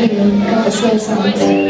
Helium got the slow sound.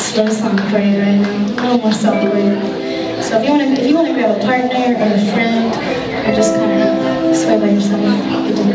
Slow song for you right now, a little more self-aware. So if you want to grab a partner or a friend, or just kind of sway by yourself, you do.